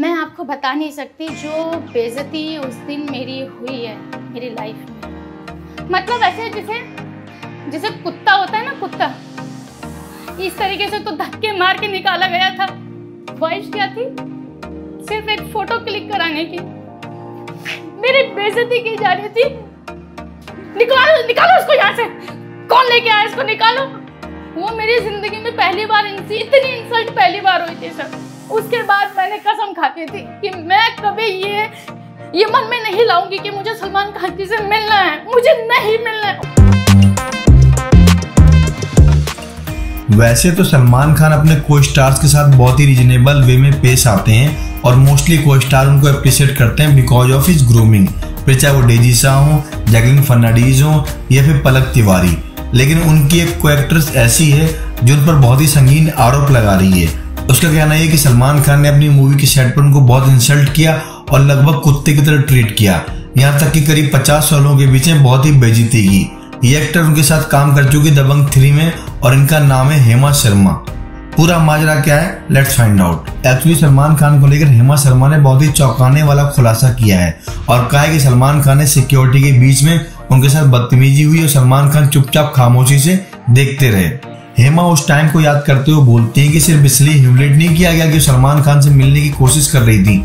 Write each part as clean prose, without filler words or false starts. मैं आपको बता नहीं सकती जो बेइज्जती उस दिन मेरी हुई है मेरी लाइफ में। मतलब ऐसे जैसे कुत्ता होता है ना, कुत्ता इस तरीके से तो धक्के मार के निकाला गया था। ख्वाहिश क्या थी? सिर्फ एक फोटो क्लिक कराने की। मेरी बेइज्जती की जा रही थी। निकालो निकालो उसको यहाँ से, कौन लेके आया इसको, निकालो। वो मेरी जिंदगी में पहली बार इतनी इंसल्ट पहली बार हुई थी सर। उसके बाद मैंने कसम खाती थी कि मैं कभी ये मन में नहीं लाऊंगी कि मुझे सलमान खान जी से मिलना है, मुझे नहीं मिलना है। वैसे तो सलमान खान अपने को स्टार्स के साथ बहुत ही रीजनेबल वे में पेश आते हैं और मोस्टली को स्टार उनको अप्रिशिएट करते हैं बिकॉज ऑफ हिज ग्रूमिंग, फिर चाहे वो डेजी शाह हो, जैकलीन फर्नाडीज हो या फिर पलक तिवारी। लेकिन उनकी एक को एक्ट्रेस ऐसी है जो उन पर बहुत ही संगीन आरोप लगा रही है। उसका कहना है कि सलमान खान ने अपनी मूवी के सेट पर उनको बहुत इंसल्ट किया और लगभग कुत्ते की तरह ट्रीट किया, यहाँ तक कि करीब 50 सालों के बीच में बहुत ही बेइज्जती की। ये एक्टर उनके साथ काम कर चुके दबंग 3 में और इनका नाम है हेमा शर्मा। पूरा माजरा क्या है, let's find out. Actually Salman Khan को लेकर हेमा शर्मा ने बहुत ही चौंकाने वाला खुलासा किया है और कहा है कि सलमान खान ने सिक्योरिटी के बीच में उनके साथ बदतमीजी हुई और सलमान खान चुपचाप खामोशी से देखते रहे। हेमा उस टाइम को याद करते हुए बोलती हैं कि सिर्फ इसलिए ह्यूमिलेट नहीं किया गया कि सलमान खान से मिलने की कोशिश कर रही थी,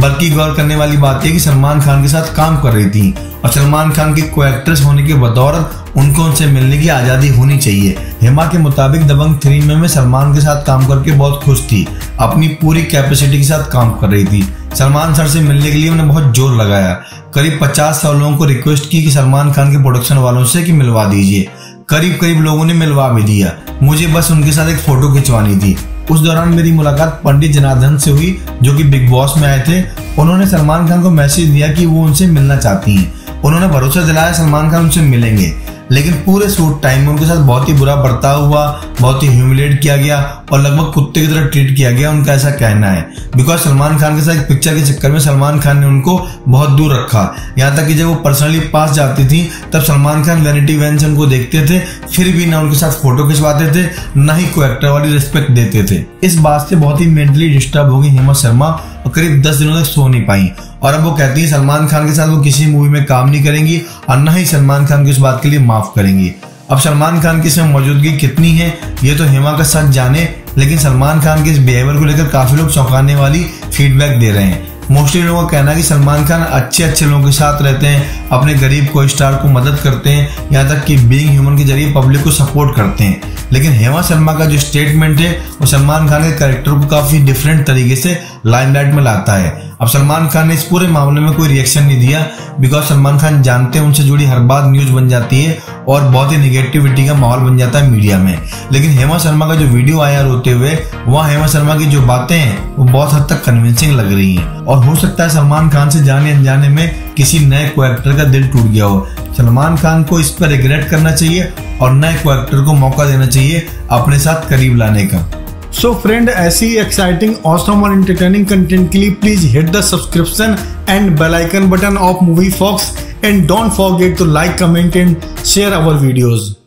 बल्कि गौर करने वाली बात है कि सलमान खान के साथ काम कर रही थी और सलमान खान की कोएक्ट्रेस होने के बदौलत उनको उनसे मिलने की आज़ादी होनी चाहिए। हेमा के मुताबिक दबंग 3 में सलमान के साथ काम करके बहुत खुश थी, अपनी पूरी कैपेसिटी के साथ काम कर रही थी। सलमान सर से मिलने के लिए उन्हेने बहुत जोर लगाया, करीब 50 लोगों को रिक्वेस्ट की कि सलमान खान के प्रोडक्शन वालों से कि मिलवा दीजिए। करीब लोगों ने मिलवा भी दिया, मुझे बस उनके साथ एक फोटो खिंचवानी थी। उस दौरान मेरी मुलाकात पंडित जनार्दन से हुई जो कि बिग बॉस में आए थे। उन्होंने सलमान खान को मैसेज दिया कि वो उनसे मिलना चाहती हैं। उन्होंने भरोसा दिलाया सलमान खान उनसे मिलेंगे, लेकिन पूरे शूट टाइम में उनके साथ बहुत ही बुरा बर्ताव हुआ, बहुत ही ह्यूमिलेट किया गया और लगभग कुत्ते की तरह ट्रीट किया गया, उनका ऐसा कहना है। बिकॉज सलमान खान के साथ एक पिक्चर के चक्कर में सलमान खान ने उनको बहुत दूर रखा, यहाँ तक कि जब वो पर्सनली पास जाती थी तब सलमान खान वैनिटी वैन से उनको देखते थे, फिर भी ना उनके साथ फोटो खिंचवाते थे ना ही को एक्टर वाली रिस्पेक्ट देते थे। इस बात से बहुत ही मेंटली डिस्टर्ब हो गई हेमा शर्मा और करीब 10 दिनों तक सो नहीं पाई और अब वो कहती है सलमान खान के साथ वो किसी मूवी में काम नहीं करेंगी और ना ही सलमान खान को इस बात के लिए माफ करेंगी। अब सलमान खान की इसमें मौजूदगी कितनी है ये तो हेमा का सच जाने, लेकिन सलमान खान के इस बिहेवियर को लेकर काफी लोग चौंकाने वाली फीडबैक दे रहे हैं। मोस्टली लोगों का कहना है कि सलमान खान अच्छे लोगों के साथ रहते हैं, अपने गरीब को स्टार को मदद करते हैं, यहाँ तक कि बीइंग ह्यूमन के जरिए पब्लिक को सपोर्ट करते हैं। लेकिन हेमा शर्मा का जो स्टेटमेंट है वो सलमान खान के कैरेक्टर को काफी डिफरेंट तरीके से लाइमलाइट में लाता है। अब सलमान खान ने इस पूरे मामले में कोई रिएक्शन नहीं दिया बिकॉज सलमान खान जानते हैं उनसे जुड़ी हर बात न्यूज बन जाती है और बहुत ही निगेटिविटी का माहौल बन जाता है मीडिया में। लेकिन हेमा शर्मा का जो वीडियो आया रोते हुए, वहाँ हेमा शर्मा की जो बातें हैं वो बहुत हद तक कन्विंसिंग लग रही हैं और हो सकता है सलमान खान से जाने अनजाने में किसी नए कोएक्टर का दिल टूट गया हो। सलमान खान को इस पर रिग्रेट करना चाहिए और नए कोएक्टर को मौका देना चाहिए अपने साथ करीब लाने का। सो फ्रेंड, ऐसी एक्साइटिंग ऑसम और एंटरटेनिंग कंटेंट के Please hit the subscription and bell icon button of MovieFox, and don't forget to like, comment and share our videos.